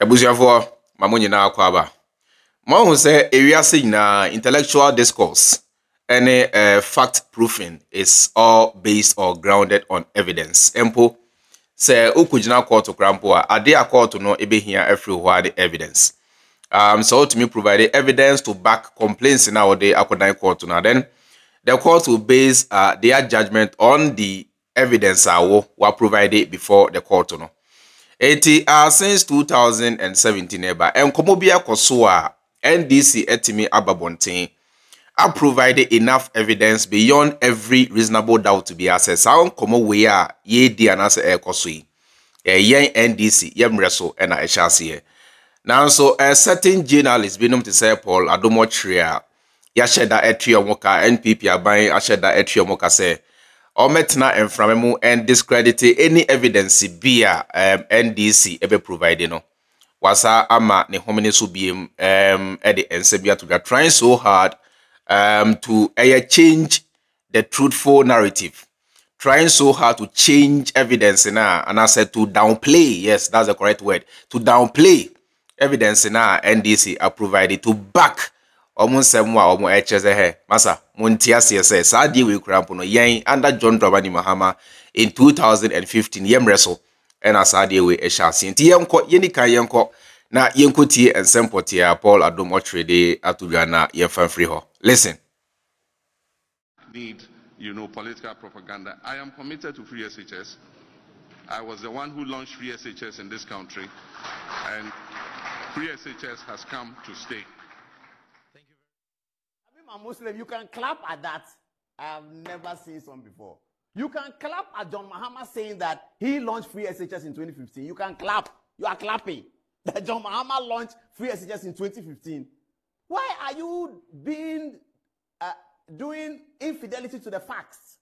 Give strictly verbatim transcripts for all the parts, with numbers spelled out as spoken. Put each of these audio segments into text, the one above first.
Ebuziavo, Mamuni na Kwaba. Mahu say area na intellectual discourse, any uh, fact proofing is all based or grounded on evidence. Empo say ukujina call to Krampoa, a day call to know ebe here everywhere the evidence. Um so to me provide evidence to back complaints in our day according court to now then. The court will base uh, their judgment on the evidence I uh, were provided before the court. No, eighty uh, since two thousand seventeen, neighbor and Komobia Kosua N D C Etimi Ababonte are provided enough evidence beyond every reasonable doubt to be assessed. How Komo we are ye Diana e Kosui, a young N D C, Yemreso, and I shall see. Now, so a certain journalist, Benum to say Paul Adom Otchere. Yasheda etri omoka N P P aban asheda etri omoka say or metna enframemu and discredit any evidence bia um, N D C ebe provide no wasa ama ne homene so biem um e de ensebia to that trying so hard um to uh, change the truthful narrative, trying so hard to change evidence na and I said to downplay, yes that's the correct word, to downplay evidence na N D C are provided to back Almost seven more almost H S A. Massa Montia C S S Sadi will cramp on Yang under John Dramani Mahama in two thousand and fifteen. Yem wrestle and as Sadi will a chassis. Tiamco Yenika Yanko na Yankoti and Sempotia Paul Adom Otchere de Atugana Yefan Freeho. Listen. Need you know political propaganda. I am committed to Free S H S. I was the one who launched Free S H S in this country, and Free S H S has come to stay. I'm Muslim, you can clap at that. I've never seen some before. You can clap at John Mahama saying that he launched Free S H S in twenty fifteen. You can clap. You are clapping. That John Mahama launched Free S H S in twenty fifteen. Why are you being uh, doing infidelity to the facts?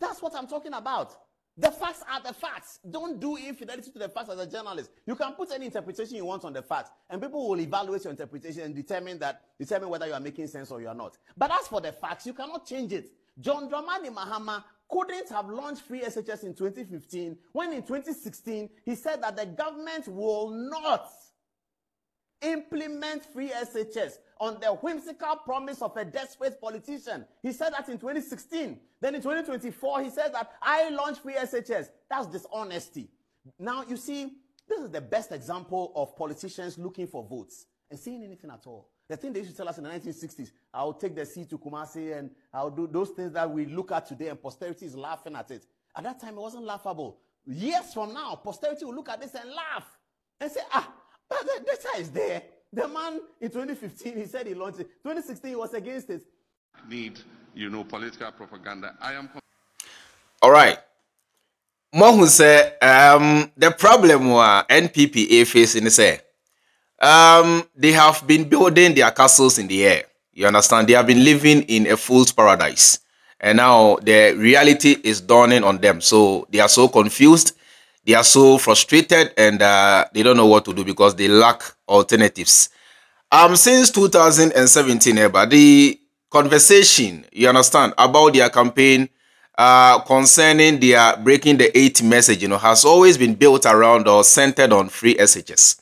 That's what I'm talking about. The facts are the facts. Don't do infidelity to the facts as a journalist. You can put any interpretation you want on the facts, and people will evaluate your interpretation and determine that, determine whether you are making sense or you are not. But as for the facts, you cannot change it. John Dramani Mahama couldn't have launched Free S H S in twenty fifteen when in twenty sixteen he said that the government will not implement Free S H S on the whimsical promise of a desperate politician. He said that in twenty sixteen. Then in twenty twenty-four, he said that I launched Free S H S. That's dishonesty. Now, you see, this is the best example of politicians looking for votes and saying anything at all. The thing they used to tell us in the nineteen sixties, I'll take the sea to Kumasi and I'll do those things that we look at today and posterity is laughing at it. At that time, it wasn't laughable. Years from now, posterity will look at this and laugh and say, ah, but the data is there. The man in twenty fifteen, he said he launched it. twenty sixteen, he was against it. Need, you know, political propaganda. I am... All right. Mohun say, um, the problem were N P P A facing say, um, they have been building their castles in the air. You understand? They have been living in a fool's paradise. And now the reality is dawning on them. So they are so confused. They are so frustrated and uh, they don't know what to do because they lack alternatives. Um, since two thousand seventeen, Eba, the conversation, you understand, about their campaign uh, concerning their breaking the eight message, you know, has always been built around or centered on Free S H S.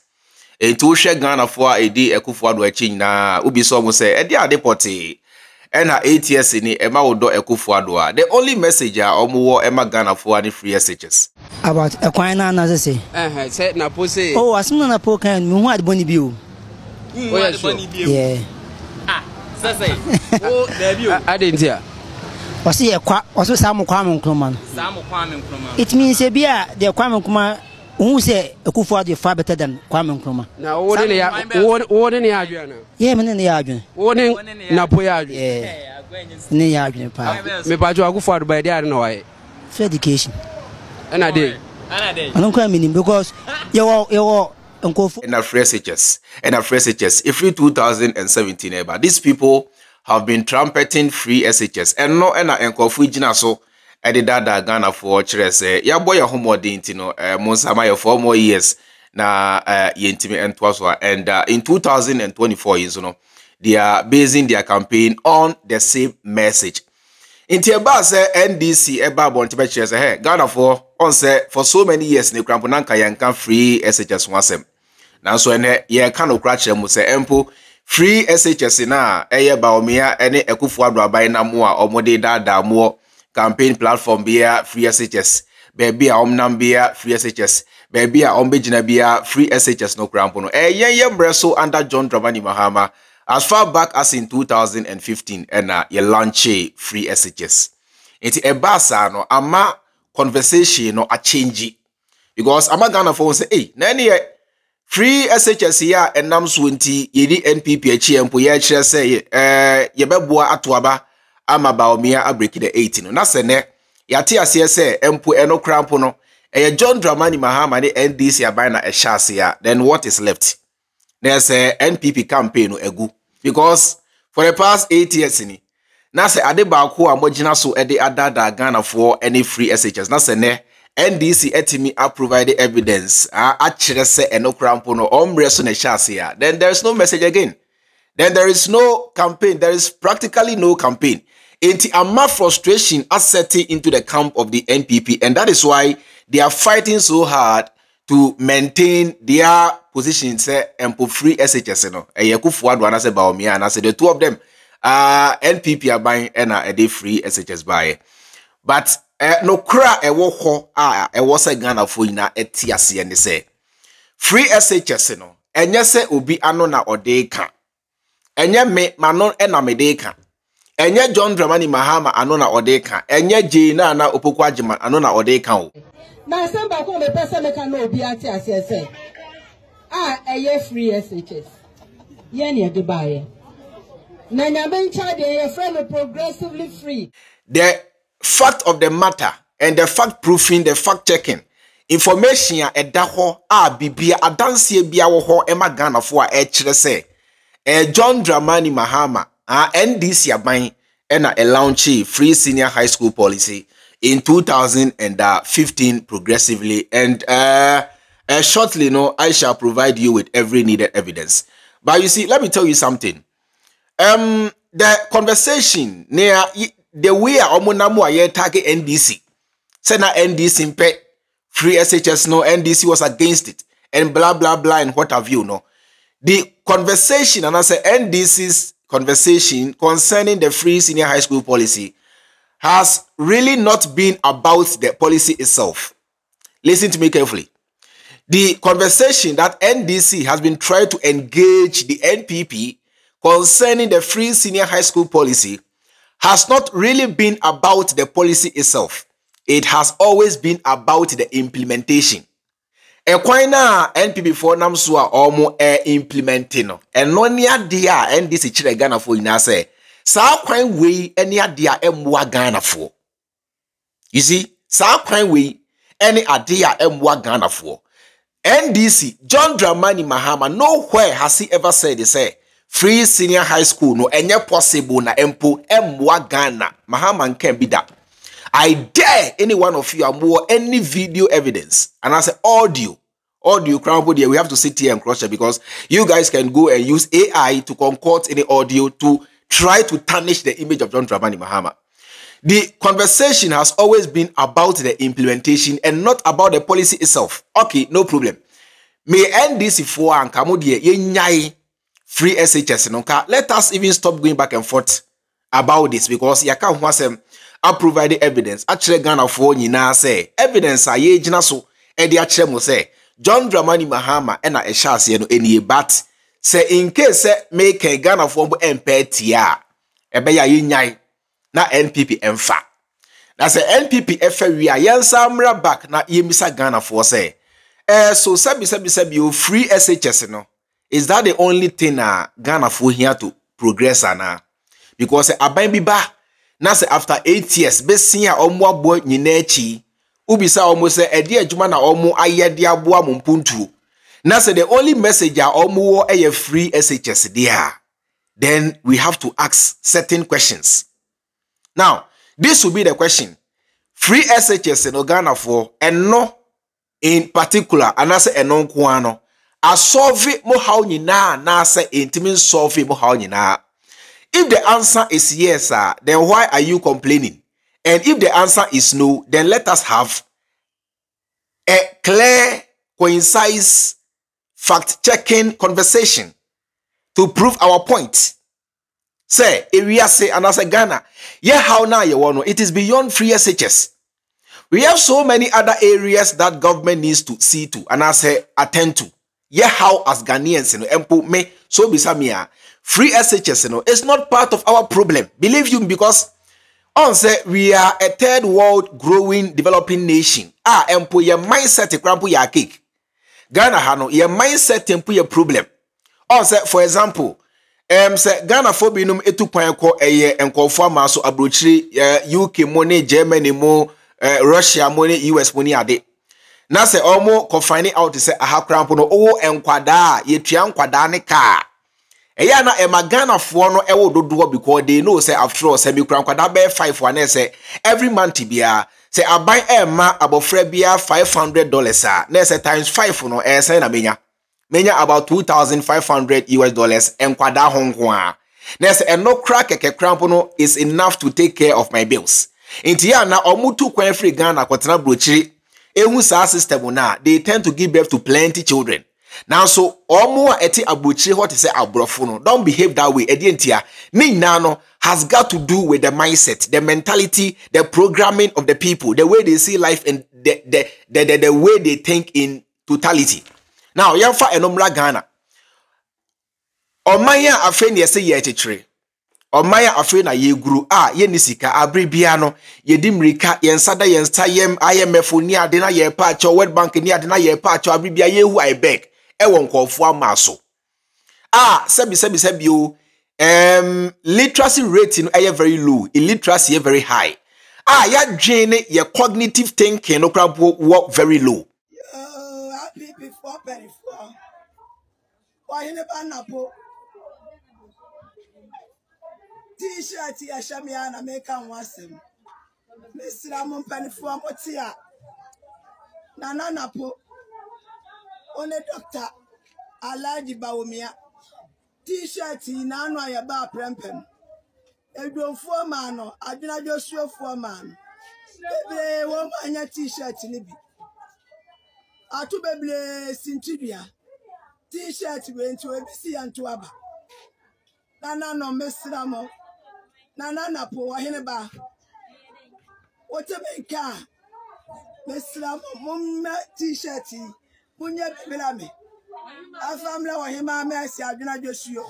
In Tushe Ghana for A D, Ekufuado Echina, Ubisomu say, Edi Adepote, and her eight years in Emma Odo Ekufuado. The only messenger Omuwo Emma Ghana for any Free S H S. About a quina, as I say. Uh-huh, said Napose. Oh, as soon as I poke and you had Bonnie Bill. You had Bonnie Bill? Yeah. Ah, that's it. Oh, there you are. I didn't hear. Was he a quack? Was some common common? Some common common. It means a beer, the common common. Who say a coup for the far better than common common? Now, what in the what in the argument? Yeah, in the argument. What in Napoya? Yeah, in the argument. Maybe I go for the by the other way. Education. And I did. I don't come in because you all, you all, and a Free S H S. And a Free S H S. If you two thousand seventeen, Eba, these people have been trumpeting Free S H S. And no, and I encourage Fujina so. I did that Ghana for Chres. Your boy, your home, you know, Monsama, your four more years now, intimate and twas. And in two thousand twenty-four, you know, they are basing their campaign on the same message. Inti eba se N D C eba bontibe chese he Ghana for on se for so many years ne krampo nanka yankan Free S H S wasem. Nanso ene ye kano krache muse empo Free S H S na eye baomia ene ekufuadu abaye na mua omode da da muo campaign platform bia Free S H S. Baby a omnam bia Free S H S. Baby a ombe jina bia Free S H S no krampono. E ye ye mbreso under John Dramani Mahama. As far back as in two thousand fifteen, ena ye launche Free S H S. Iti ebasa no ama conversation no a change. Because ama Ghana for say, hey, nani ye Free S H S ya enam swinti yedi N P P echi empo ye echi se eh yebeboa atoaba ama baomia abreki the eighteen. Na se ne yate ase se empo eno krampo no eh John Dramani Mahama ni N D C abai na ehase ya. Then what is left? There's a N P P campaign no egu because for the past eight years ni na se ade baako a mojina so ede adada Ghana for any Free S H S. Na se ne N D C etimi a provided evidence. Ah, Atchere se eno krampo no ombre so ne chase ya. Then there is no message again. Then there is no campaign. There is practically no campaign. Enti ama frustration as setting into the camp of the N P P, and that is why they are fighting so hard to maintain their position. Say empo Free S H S no. Eye kufuado ana se baomia ana se the two of them. Ah, N P P are buying and a day Free S H S buy. But Uh, no kra ewo ho a ewo se Ghana fo ina etiase ye ne se Free S H S no enye se obi ano na ode ka enye me manon e na me de ka enye John Dramani Mahama ano na ode ka enye je na na opoku agima ano na ode ka o na se ba ko me pese me ka na obi atiase se ah eye Free S H S ye ne de baaye na nya ben cha de ye friend progressively free the fact of the matter and the fact proofing, the fact checking information ya edaho a bibia adanse bia wo ho e magana fo a e kire se e John Dramani Mahama a N D C aban e na e launch Free Senior High School policy in two thousand fifteen progressively, and uh, uh shortly no I shall provide you with every needed evidence. But you see, let me tell you something. Um the conversation near the way omunamu aye target N D C. Say na N D C mpe Free S H S no, N D C was against it and blah blah blah and what have you no. The conversation and I say N D C's conversation concerning the Free Senior High School policy has really not been about the policy itself. Listen to me carefully. The conversation that N D C has been trying to engage the N P P concerning the Free Senior High School policy has not really been about the policy itself. It has always been about the implementation. E kwa na N P P for namsua omo e implementing no. E no ni adia N D C chire Ghana for ina say. Sa kwa we any adia emwa Ghana for. You see, sa kwa we any adia emwa Ghana for. N D C John Dramani Mahama nowhere has he ever said he say Free Senior High School no enye possible na empo emwa Ghana. Mahama can be that. I dare any one of you amwo any video evidence. And I say audio. Audio crumble there. We have to sit here and crush it because you guys can go and use A I to concoct any audio to try to tarnish the image of John Dramani Mahama. The conversation has always been about the implementation and not about the policy itself. Okay, no problem. May N D C for and Kamodie ye nyai Free S H S nonka. Let us even stop going back and forth about this because yaka huwasem I provided evidence. Actually, Ghana for nyina say evidence a ye jina so e di achire mo say John Dramani Mahama e na e shase no eni but say in case make Ghana for mbo empe tia e be ya ye nyai na N P P emfa na say N P P efa wi a yensa mra back na ye misa Ghana for say eh so sabi sabi sabi o Free S H S no. Is that the only thing uh, Ghana for here to progress and uh, because uh, aban bi ba na say after eight years be senior omo abo nyinachi ubi say omo say e de adwuma na omo ayede abo ampuntu na say the only message uh, omo wo e Free S H S there, then we have to ask certain questions. Now this will be the question. Free S H S no Ghana for and no in particular and say eno ko ano a solve mo how nyina na say intimi solve mo how nyina. If the answer is yes, sir, then why are you complaining? And if the answer is no, then let us have a clear, concise fact-checking conversation to prove our point. Say, Eriase and as a Ghana, yeah, how now you want to? It is beyond free S H S. We have so many other areas that government needs to see to and I say attend to. Yeah, how as Ghanaians, you know, me so bisamia free S H S, you know, it's not part of our problem. Believe you, because on say we are a third world growing developing nation. Ah, empo your mindset, example your cake. Ghana hano your mindset empo your problem. On say for example. Um, say Ghana forbinum etu kwanko eye enkonfo amaso abrochiri U K money, Germany mo, Russia money, U S money ade. Na say omo confine out say aha krampo no owo enkwada yetua enkwada ne ka. Eya na e ma Ghana fo no ewo dodowo because they know say after all say bi krankwada be five one say every month bia say aban e ma abofra bia five hundred dollars a na say times five no e say na menya. Menya about two thousand five hundred U S dollars and kwada Hong Kong. Next, and no crack a crampono is enough to take care of my bills. In Tiana, Omutu Kwen Free Ghana, Kwatina Brochiri, Ewusa system, they tend to give birth to plenty children. Now, so, Omua Eti Abrochiri, what is say Abrofono? Don't behave that way. Edientia, Ni Nano has got to do with the mindset, the mentality, the programming of the people, the way they see life, and the, the, the, the, the way they think in totality. Now, Yamfa enomra Ghana. Omaya afen ye se ye chichire. Omaya afen na ye guru. Ah, ye nisika, abri biano, ye dimrika, ye nsada, ye nsta, ye I M F ni adena ye pacho, World Bank ni adena ye pacho, abri bia ye who I beg. Ewon konfwa maso. Ah, sebi sebi sebi yo, um, literacy rate in aye very low, illiteracy ye very high. Ah, ya jene, ye cognitive thinking no krabo work very low. Before very far, why in a banana t shirt, I shall be an American wasm. Mister Ramon Pennyform, what's here? Nananapo, only doctor, a lady Baumia. T shirt, none why about Prempem. A grown four man, or I do not just show four man. They won't find your t shirt in it. Atu beble sintibia t-shirt went to A B C and to Abba. Nana no mesramo. Nana na po ahineba. Wotebeka. Mesramo mum t-shirti. Munya belame. Afamla wa hima mercy aduna josuo.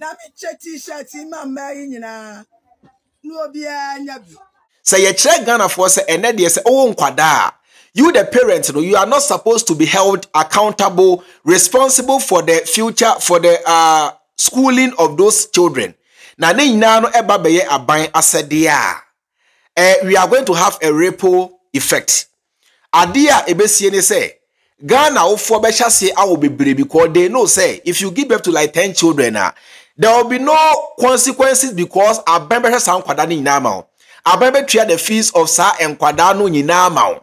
Na me che t-shirti mama yi nyina. No bia nyabi. Say ye che Ghana for say ene de say o nkwada. You, the parents, you know, you are not supposed to be held accountable, responsible for the future, for the uh, schooling of those children. Now, we are going to have a ripple effect. Adia Ebesiene say, Ghana ofobesha say I will be brave because they know say if you give birth to like ten children, uh, there will be no consequences because abembesha sa nkwadani nyinama. Abembe tria the fees of sa nkwadano nyinama.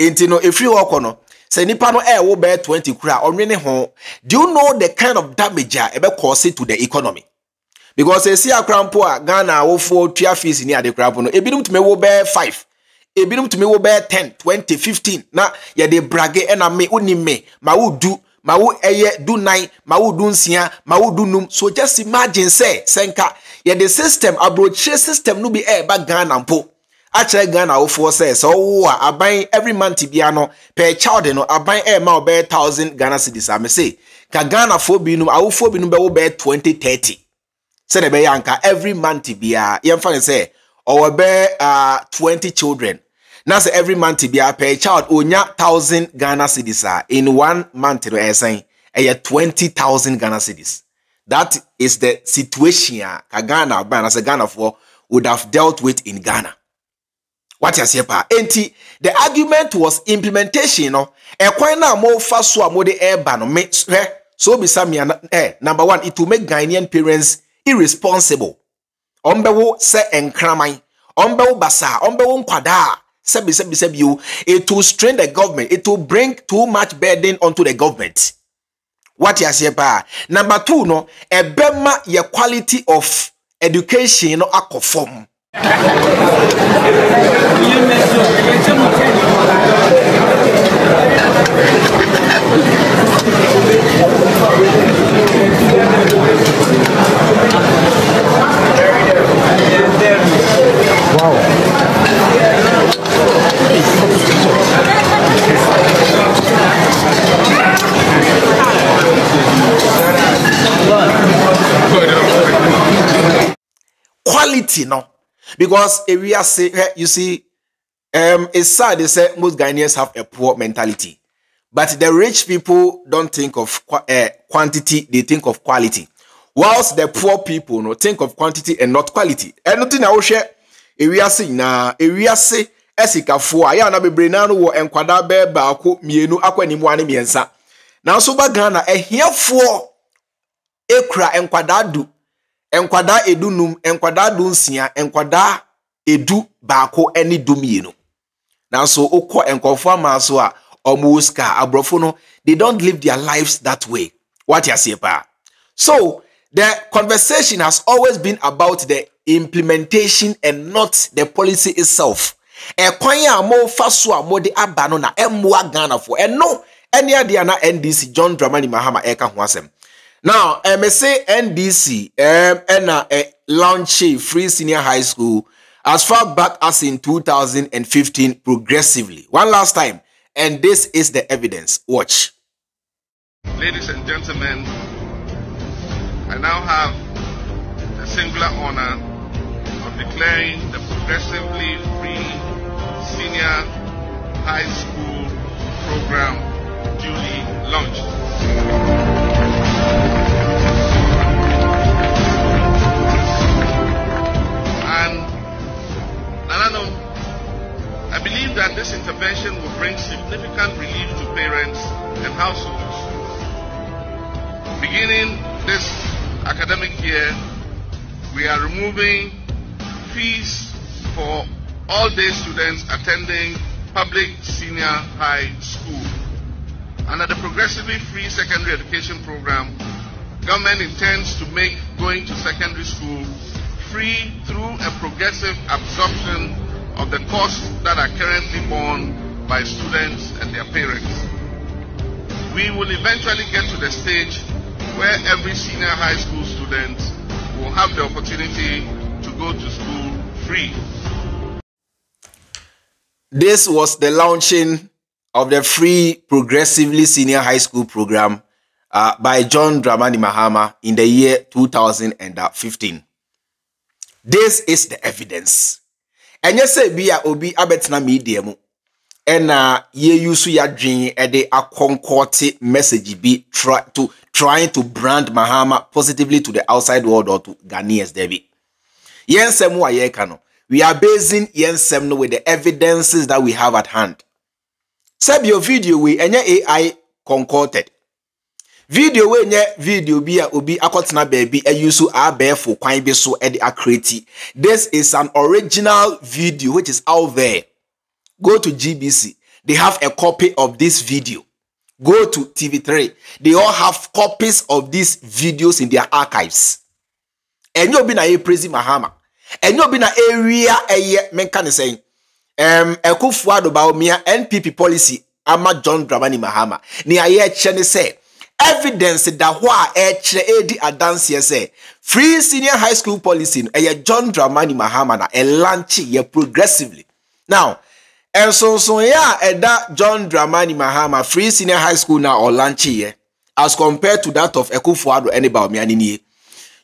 Intino if you walk on say nipano air will bear twenty kura or many home. Do you know the kind of damage ever cause it to the economy? Because they see a crampoa Ghana will for three fees near the crampono. A binum to me will bear five. A binum to me will bear ten, twenty, fifteen. Now yeah they brag and I may only me ma would do ma would aye do nine ma would do sia ma would do num. So just imagine say senka yeah the system abroad system no be air but Ghana po. Actually, Ghana will force say so. I buy every month Tibiano per child. No, I buy a mile bear thousand Ghana cities. I may say, Kagana for binum, I will for binum bear twenty thirty. Say be yanka every month Tibia. Young fan say, or bear uh twenty children. Now say every month Tibia per child, onya thousand Ghana cities in one month. No, I say, a twenty thousand Ghana cities. That is the situation Kagana ban as a Ghana for would have dealt with in Ghana. What you say, pa? Enti, the argument was implementation, you know. E kwa na mo faswa mo de eba no me. So be some eh number one, it will make Ghanaian parents irresponsible. Ombewo se enkramai, ombewo basa, ombewo nkwada. Sebi sebi sebi you. It will strain the government. It will bring too much burden onto the government. What you say, pa? Number two, no, e bema your quality of education, you know, akoform. Thank you. unity now. Because if we are saying, you see, um, it's sad they say most Ghanaians have a poor mentality. But the rich people don't think of qu uh, quantity, they think of quality. Whilst the poor people you know, think of quantity and not quality. And nothing I will share, if we are saying, nah, if we are saying, Esikafo aya na bebre na no wo enkwada be baako mienu akwanimu ane miensa na so ba Ghana ehiafo ekra enkwada du enkwada edunum enkwada du nsia enkwada edu baako ene du mienu na so okọ enkofo amaso a omuska abrofo no they don't live their lives that way what you say pa. So the conversation has always been about the implementation and not the policy itself. A coin more fasua more the abanona and more Ghana for and no any idea na N D C John Dramani Mahama Eka Wasem. Now I may say N D C um and uh launch a free senior high school as far back as in two thousand fifteen progressively. One last time, and this is the evidence. Watch. Ladies and gentlemen, I now have the singular honor of declaring the progressively free senior high school program duly launched. And Nanano, I believe that this intervention will bring significant relief to parents and households. Beginning this academic year, we are removing fees for all-day students attending public senior high school. Under the progressively free secondary education program, government intends to make going to secondary school free through a progressive absorption of the costs that are currently borne by students and their parents. We will eventually get to the stage where every senior high school student will have the opportunity to go to school free. This was the launching of the free progressively senior high school program uh, by John Dramani Mahama in the year two thousand fifteen. This is the evidence. And yes, we are obi abetna medium. And uh, ye use your dream and they are concocted message be try to trying to brand Mahama positively to the outside world or to Ghanaians, David. We are basing Yensemno with the evidences that we have at hand. Sub your video we any A I concocted. Video we any video be a ubi akotna baby and you so are barefoot quite be so edi akreti. This is an original video which is out there. Go to G B C. They have a copy of this video. Go to T V three. They all have copies of these videos in their archives. And you'll be na a praising Mahama. And you'll be na area a year men can say um a kufuado about me N P P policy ama John Dramani Mahama. Ni a year chene say evidence that why a chedi a dance here say free senior high school policy a John Dramani Mahama na a launch ye progressively. Now and so so yeah that John Dramani Mahama free senior high school now or launch here as compared to that of a kufuado any about me and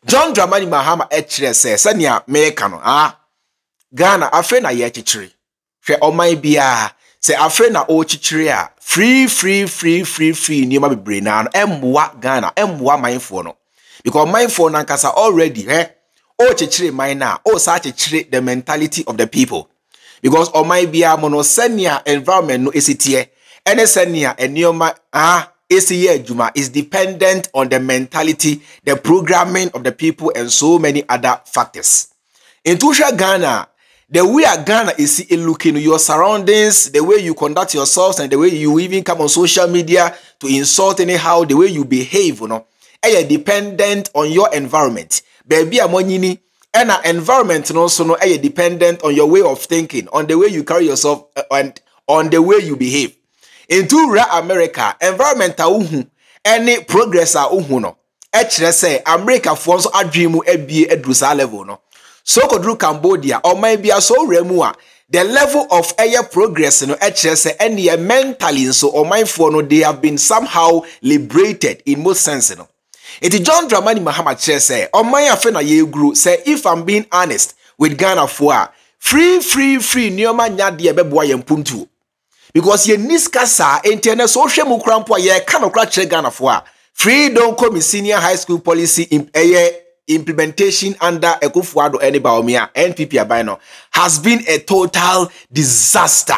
John Dramani Mahama etchere se sania meka no ah Ghana afe na ye chichiri hwe oman bia se afe na o chichiri a free free free free free ni ma bebre na no emwa Ghana emwa mindful no because mindful na nkasa already eh o chichiri mind na o sa chichiri the mentality of the people because oman bia mono sania environment no esitie ene sania enioma ah A C A Juma is dependent on the mentality, the programming of the people, and so many other factors. In Tusha Ghana, the way Ghana is looking at your surroundings, the way you conduct yourselves, and the way you even come on social media to insult anyhow, the way you behave, you know, you are dependent on your environment. Baby, I'm on you. And our environment, also, you know, you are dependent on your way of thinking, on the way you carry yourself, and on the way you behave. Into real America, environmental uhu, any progress are uhu no. Actually, say America forms a dreamu ebi edusa level no. So kodru Cambodia or maybe a so remua the level of air progress no. Actually, say any mentally so or mindful no they have been somehow liberated in most sense no. It is John Dramani Mahama say or my affair na ye grow say if I'm being honest. with Ghana for free, free, free, Nyoma Nyadi Ebeboy and Puntu. Because ye Niskasa, internet social mukrampo, ye cannot crash Ghana for free, don't come in senior high school policy in a implementation under Ekufuado Enibaomia, N P P Abino, has been a total disaster.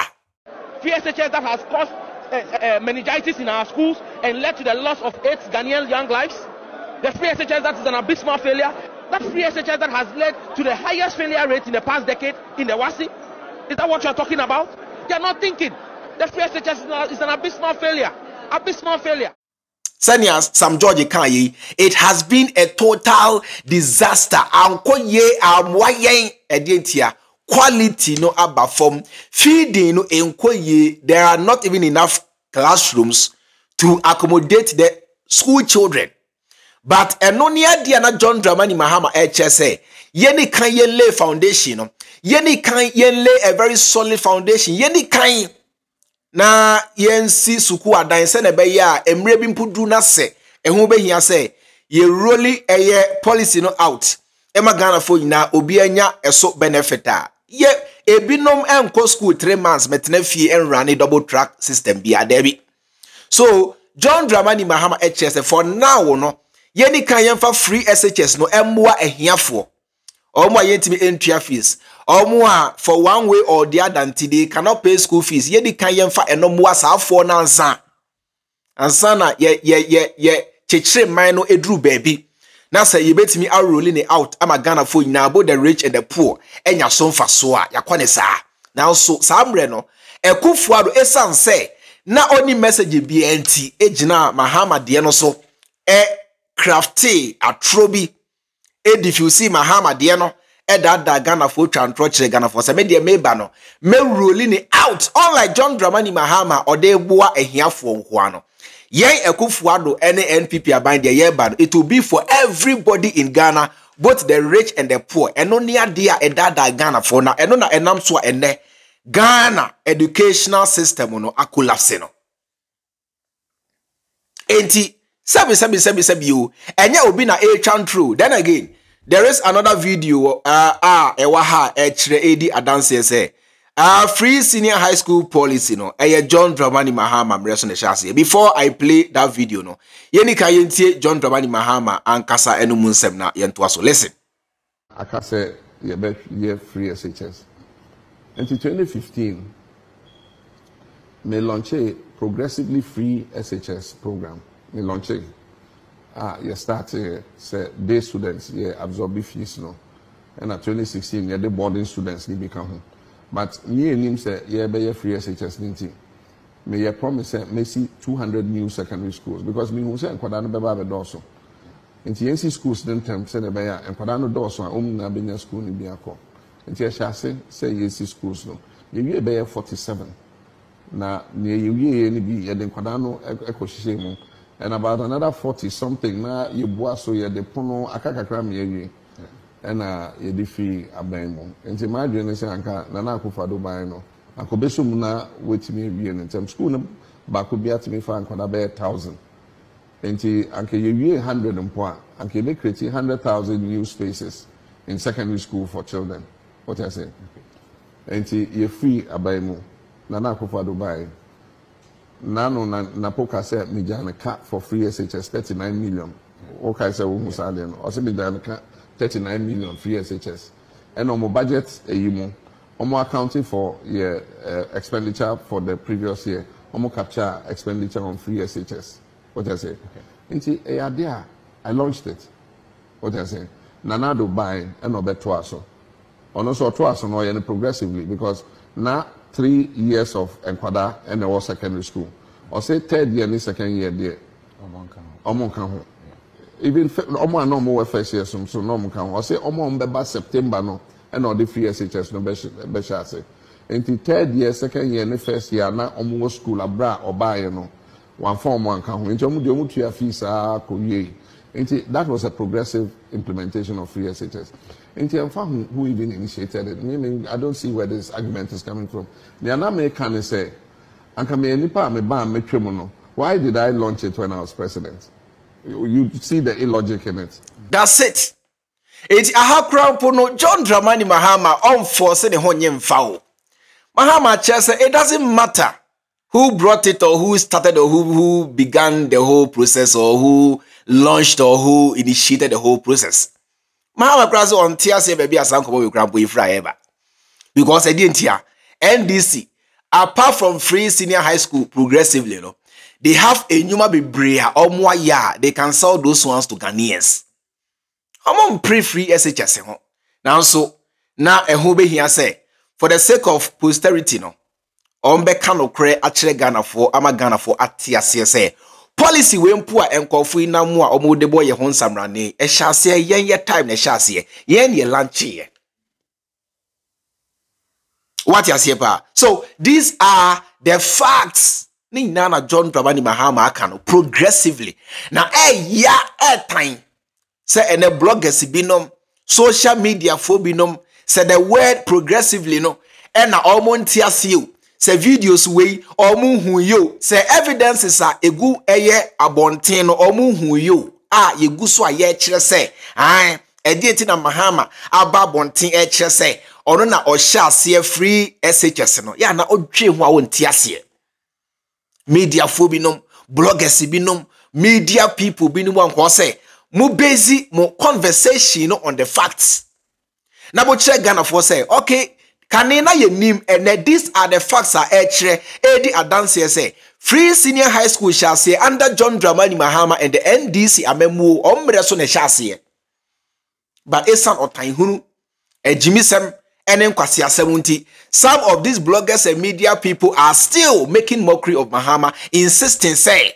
Free S H S that has caused uh, uh, meningitis in our schools and led to the loss of eight Ghanaian young lives. The Free S H S that is an abysmal failure. That Free S H S that has led to the highest failure rate in the past decade in the W A S I. Is that what you are talking about? They are not thinking. The Free S H S is an abysmal failure. Abysmal failure. Senior Sam George Kanyi, it has been a total disaster. Quality no above form feeding no enkoye. There are not even enough classrooms to accommodate the school children. But enonia diana John Dramani Mahama H S A. Yeni kan yen lay foundation. Yeni kan yen lay a very solid foundation. Yeni kan. Na yensi sukua danse ne be ya emre bi mpudu na se ehu be hia se ye really eye policy no out e ma Ghana fo nyina obi anya eso benefit a ye ebinom enko school three months metena fie enrane double track system bia da bi. So John Dramani Mahama H S for now no ye ni kan yemfa free S H S no emwa ehiafo omo ayetimi entry fees. Omoa for one way or the other until they cannot pay school fees. Ye di kan yemfa enomwa sa for na ansa. Ansa na ye ye ye ye chechre man no edru baby. Na say ye betimi arolling it out ama Ghana for na about the rich and the poor. Enya so fa so a yakwane sa. Now so sa mre no Ekufuado esan say na oni message bi enti ejina Mahama de no so e crafty atrobi e diffuse Mahama de no. That that Ghana for trantroche Ghana for media me bano me rolling it out unlike John Dramani Mahama or de boa a here for Kwano. Ye a Kufuado any N P P abide the year ban. It will be for everybody in Ghana, both the rich and the poor. And only idea a that that Ghana for now and on a nam so and Ghana educational system no a collapsing. Enti sebi sebi sebi sebi you and ya will be na a chan true. Then again. There is another video uh ah ewaha echre edi adanse say uh free senior high school policy no eh John Dramani Mahama mresone shase. Before I play that video no yeni ka yentie John Dramani Mahama ankasa enu munsem na yentoa so listen akase ye be ye free S H S until twenty fifteen me launch a progressively free S H S program me launch it. Ah, you start uh, say day students, yeah, absorb fees no. And at twenty sixteen, yeah, the boarding students they become home. But me and him say, yeah, be your free S H S ninety. Me yeah promise me see two hundred new secondary schools because me who say Nkwadano beba be also. In the N C schools then term say be ya Nkwadano also um na be school ni be akọ. In the Shase say N C schools no. You be forty seven. Na ne you ni be ya Nkwadano ekohihye mu. And about another forty something now you boa so you de pono akakakram ye and uh you defi abemo. And to my generation nana kufado by no. I could be some na with me in terms school but could be at me for a thousand. And to anke you hundred and poor and can create hundred thousand new spaces in secondary school for children. What I say? And to you free abemo. Nana kufado by Nano Napoca said, Mijana cut for free S H S thirty nine million. Okay, so we must alien or say Mijana cut thirty nine million free S H S. And on my budget, a human, on more accounting for yeah, uh, expenditure for the previous year, on more capture expenditure on free S H S. What I say? Into a idea, I launched it. What I say? Nanado buy and no bet twice. Or no so twice or progressively because now. Three years of Enkwada and the was secondary school. Or say third year and second year there. Omonkan. Even Oman no more first year, so no monkan. Or say Oman Beba September no, and all the free S H S no Besha say. And the third year, second year, and first year, now Omo school, Abra or Bayano, one form one can. And that was a progressive implementation of free S H S. And I found who even initiated it. Meaning, I don't see where this argument is coming from. The American say, why did I launch it when I was president? You see the illogic in it. That's it. Eti aha kura mpono John Dramani Mahama on force ne ho nyemfa. Mahama says it doesn't matter who brought it or who started or who, who began the whole process or who launched or who initiated the whole process. Mahama kura on tia se baby asankobo we kura mpo ifra ever. Because I didn't hear N D C apart from free senior high school progressively you know, they have a nyuma bibrea or more ya they can sell those ones to Ghanaians. I'm on pre-free S H S. Now so now a hobe here say for the sake of posterity no on be can okre actually Ghana for ama Ghana for atia say policy we mpo a enkofu na mu a omo de boy ho nsamrane e sha say yen ye time na sha say yen ye lunch ye. What you say, pa? So these are the facts. Ni nana John Dramani Mahama akano progressively. Now, eh ya eh time. Say ene bloggers binom, social media phobinum. Say the word progressively no. And na almond tears you. Say videos way omu hu yo. Say evidences are egu eye abonteno omu hu yo. Ah yegu so aye chere say. Ah editi na Mahama aba bontin e chere say. Ono na osha se free S H S no ya na odwe ho a wonti ase media phobinum bloggers binum media people binum anko se mo base mo conversation no on the facts na bo chere Ghana for say okay kanina ye nim and these are the facts are e chere e di adanse say free senior high school shall say under John Dramani Mahama and the N D C amemu omre so ne shall say but esan otan hunu e jimisem. Some of these bloggers and media people are still making mockery of Mahama, insisting say,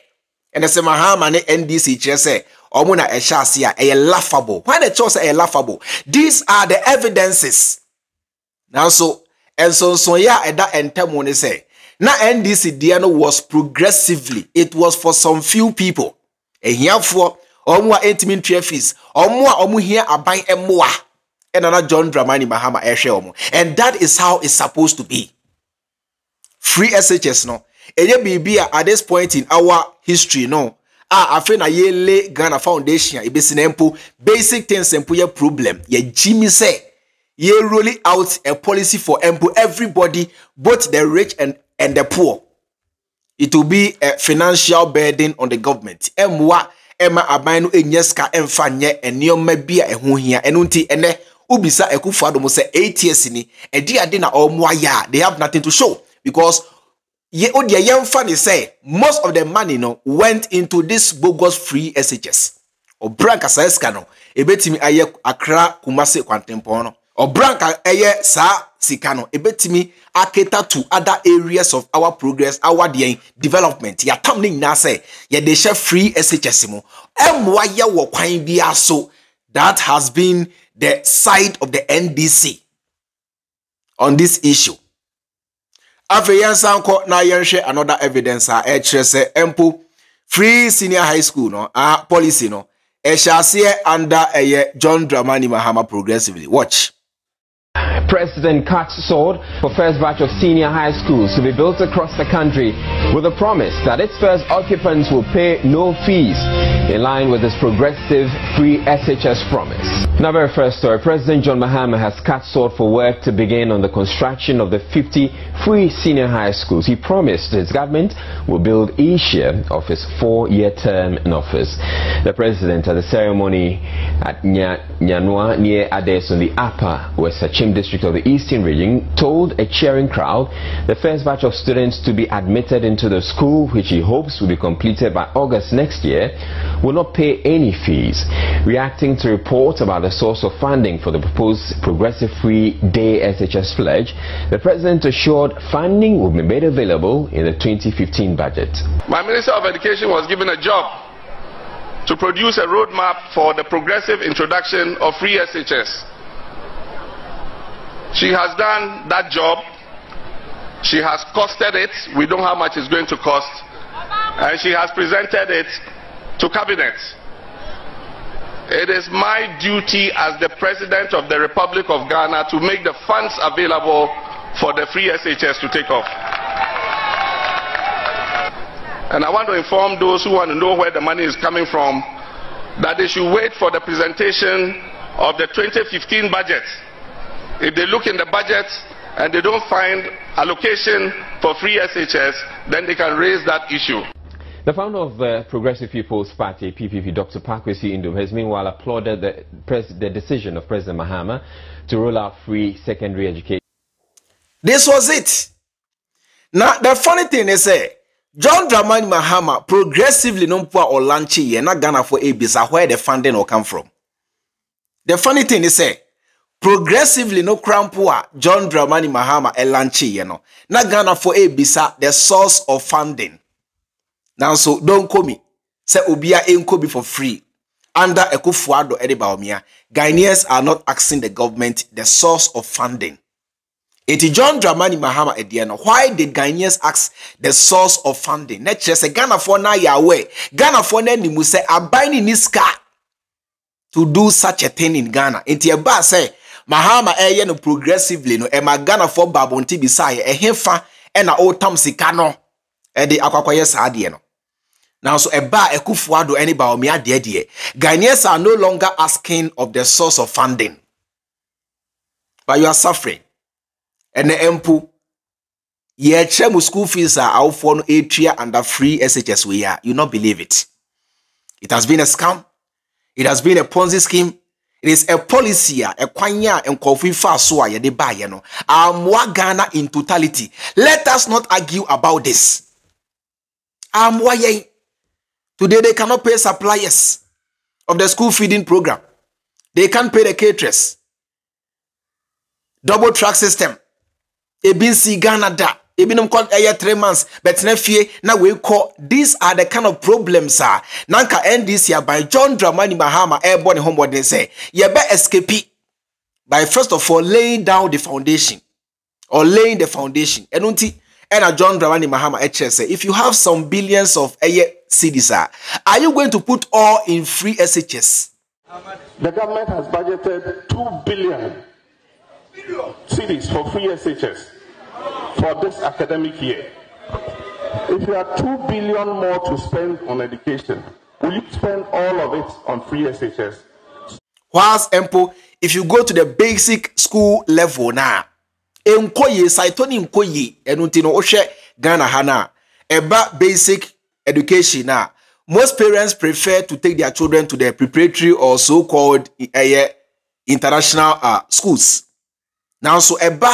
and as Mahama ne N D C chair say, omuna eshasia e laughable. Why the chose e laughable? These are the evidences. Now so and so so ya eda entemone say. Na N D C Diano was progressively. It was for some few people. And here for omwa intimate trefis. Omwa omu here aban emwa. And another John Dramani Mahama Eshelmo. And that is how it's supposed to be. Free S H S no. E at this point in our history no. Ah afena ye le Ghana Foundation e besinempo basic things empo ye problem. Ye Jimmy say ye rolling out a policy for empo everybody, both the rich and, and the poor. It will be a financial burden on the government. Emwa Emma Abano enyeska emfanye enyoma bia eho hia eno nti ene ubisa ekufu adom se eight years ni e di ade na omwaya they have nothing to show because ye odia yemfa ni say most of the money no went into this bogus free S H S obranka sa eska no ebetimi aye Accra Kumasi Kwantempo no obranka eye sa sika no ebetimi aketa to other areas of our progress our de development ya tam na say ya de share free S H S mo emwa ye wo kwan bia so. That has been the side of the N D C on this issue. Afeyansa nko na yenhwe another evidence a e chere say empo free senior high school no a policy no e shall see under eye John Dramani Mahama progressively. Watch. President Cox sold for first batch of senior high schools to be built across the country with a promise that its first occupants will pay no fees in line with his progressive free S H S promise. Now, very first story, President John Mahama has cut sword for work to begin on the construction of the fifty free senior high schools. He promised his government will build each year of his four-year term in office. The president at the ceremony at Nyanua near Ades on the upper West Achim district of the Eastern Region told a cheering crowd the first batch of students to be admitted into the school, which he hopes will be completed by August next year, will not pay any fees. Reacting to reports about the source of funding for the proposed Progressive Free Day S H S pledge, the President assured funding will be made available in the twenty fifteen budget. My Minister of Education was given a job to produce a roadmap for the progressive introduction of free S H S. She has done that job. She has costed it. We don't know how much it's going to cost. And she has presented it to Cabinet. It is my duty as the President of the Republic of Ghana to make the funds available for the free S H S to take off. And I want to inform those who want to know where the money is coming from that they should wait for the presentation of the twenty fifteen budget. If they look in the budget and they don't find allocation for free S H S, then they can raise that issue. The founder of the Progressive People's Party, P P P, Doctor Kwesi Indom, has meanwhile applauded the, pres the decision of President Mahama to roll out free secondary education. This was it. Now, the funny thing is, eh, John Dramani Mahama progressively non poor or lanchi and not Ghana for Abisa, where the funding will come from. The funny thing is, eh, progressively no crown poor John Dramani Mahama a lanchi, you know, not Ghana for Abisa, the source of funding. Now, so don't call me. Say Obia ain't Kobe for free. Under Ekufuado Edibaomia, Ghanaians are not asking the government the source of funding. It is John Dramani Mahama Ediano. Why did Ghanaians ask the source of funding? Let's just say Ghana for now Yahweh. Ghana for now Nimuse are binding this car to do such a thing in Ghana. It is a say Mahama Ediano progressively no. Emma Ghana for Babonti Bisaya a hefa and a old Tom Sikano. Edi Akwakoye Sadiano. Now, so Eba Ekufuado any Baomia dear. Ghanaians are no longer asking of the source of funding. But you are suffering. And the empu ye chemu school fees are out for atria under free S H S we are. You not believe it. It has been a scam. It has been a Ponzi scheme. It is a policy, a kwanya and coffee fast so I buy you know. Amwa Ghana in totality. Let us not argue about this. Amwa ye. Today they cannot pay suppliers of the school feeding program. They can't pay the caterers. Double track system. A B C Ghana da. Ebinum called air three months. But nephew, now we call these are the kind of problems sir. Nanka N D C by John Dramani Mahama airborne homeboard they say. You better escape by first of all laying down the foundation or laying the foundation. And unti and John Dramani Mahama H S A. If you have some billions of air cities, sir, are you going to put all in free S H S? The government has budgeted two billion. Cities for free S H S for this academic year. If you have two billion more to spend on education, will you spend all of it on free S H S? Whilst Empo, if you go to the basic school level now, Enkoye Saitoni Nkoye Enutino Oshe Ghana Hana about basic education now. Most parents prefer to take their children to the preparatory or so-called international uh, schools. Now, so eba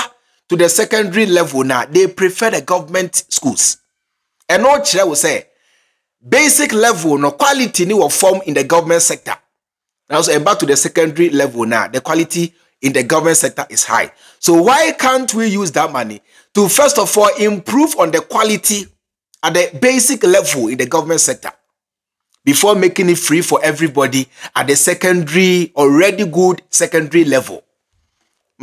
to the secondary level now, they prefer the government schools. And all Chile will say, basic level, no quality will form in the government sector. Now, so eba to the secondary level now, the quality in the government sector is high. So why can't we use that money to, first of all, improve on the quality at the basic level in the government sector before making it free for everybody at the secondary, already good secondary level?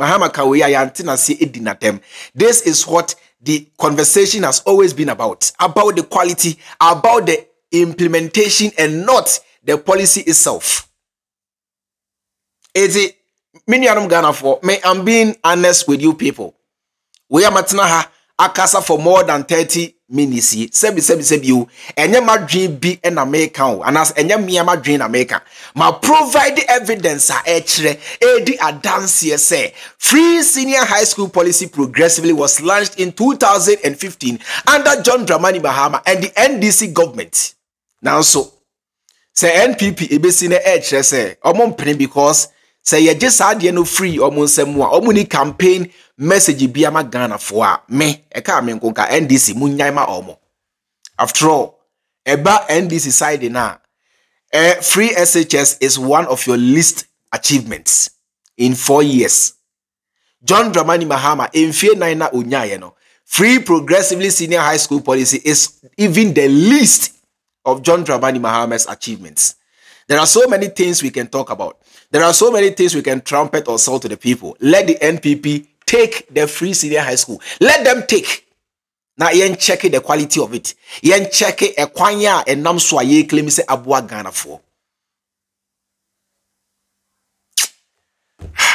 Mahama Kaweya Yantina si Edinatem. This is what the conversation has always been about. About the quality, about the implementation and not the policy itself. Ezi, Minyanum Ghana for me, I'm being honest with you people. We are matinaha akasa for more than thirty minutes. Sebi sebi sebi you enye ma dream be an American and as enye mi ma dream American. Ma provide the evidence a echre edi advance say free senior high school policy progressively was launched in two thousand fifteen under John Dramani Mahama and the N D C government. Now so say N P P ebesi na echre say omo mpene because say ye just had no free omo nsemua omo ni campaign message biama Ghana for me eka menkonka N D C munyaima omo. After all, eba N D C side na eh free S H S is one of your least achievements in four years. John Dramani Mahama emfie nine na onyaye no free progressively senior high school policy is even the least of John Dramani Mahama's achievements. There are so many things we can talk about. There are so many things we can trumpet or sell to the people. Let the N P P take the free senior high school. Let them take. Now, you check the quality of it. You check it. Ekwanya and Namswaye claim say Abua Ghana for.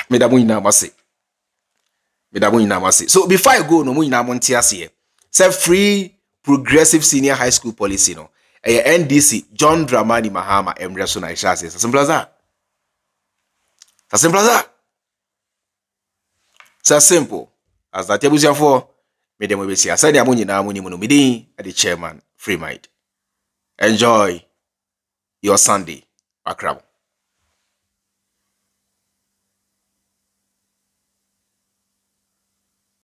Medamu inamase. Medamu inamase. So before I go, no mu inamontiasi. Say free progressive senior high school policy no. E N D C John Dramani Mahama Emre Sunaisha says. Simple as that. It's as simple as that. It's as simple as that. Tebusia for me demo be see. Aside the money na money mono me dey at the chairman free mind. Enjoy your Sunday. Akrabo.